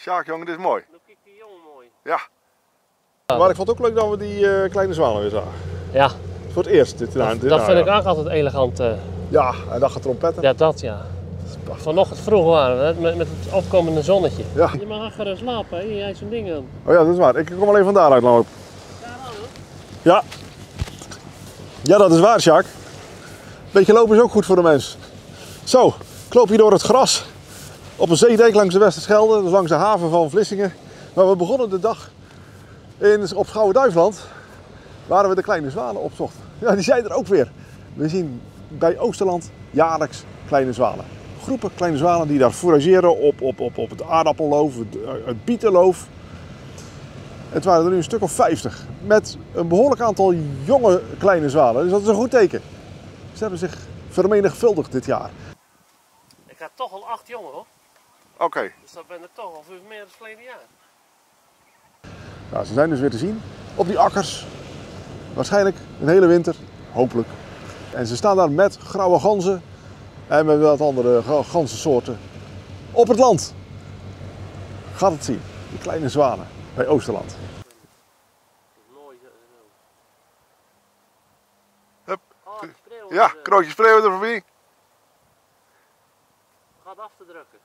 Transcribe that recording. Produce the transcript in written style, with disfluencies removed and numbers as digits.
Sjaak, jongen, dit is mooi. Dan kijkt die jongen mooi. Ja. Maar ik vond het ook leuk dat we die kleine zwanen weer zagen. Ja. Voor het eerst. Dat vind ik ook altijd elegant. Ja, en dat gaat trompetten. Ja, dat ja. Vanochtend vroeg waren we met het opkomende zonnetje. Ja. Je mag gaan slapen, hè? Jij zo'n ding aan. Oh ja, dat is waar. Ik kom alleen van daaruit lopen. Daaruit hoor. Ja. Ja, dat is waar, Sjaak. Beetje lopen is ook goed voor de mens. Zo, ik loop hier door het gras. Op een zeedijk langs de Westerschelde, dus langs de haven van Vlissingen. Maar we begonnen de dag op Schouwen-Duiveland, waar we de kleine zwanen opzochten. Ja, die zijn er ook weer. We zien bij Oosterland jaarlijks kleine zwanen. Groepen kleine zwanen die daar fourageren op het aardappelloof, het bietenloof. Het waren er nu een stuk of 50. Met een behoorlijk aantal jonge kleine zwanen. Dus dat is een goed teken. Ze hebben zich vermenigvuldigd dit jaar. Ik had toch al 8 jongen hoor. Oké. Okay. Dus dat ben er toch al 5 meer dan het verleden jaar. Nou, ze zijn dus weer te zien op die akkers. Waarschijnlijk een hele winter. Hopelijk. En ze staan daar met grauwe ganzen. En met wat andere ganzensoorten op het land. Gaat het zien. Die kleine zwanen bij Oosterland. Hup. Ja, krootjes spreeuwen er voorbij. Gaat af te drukken.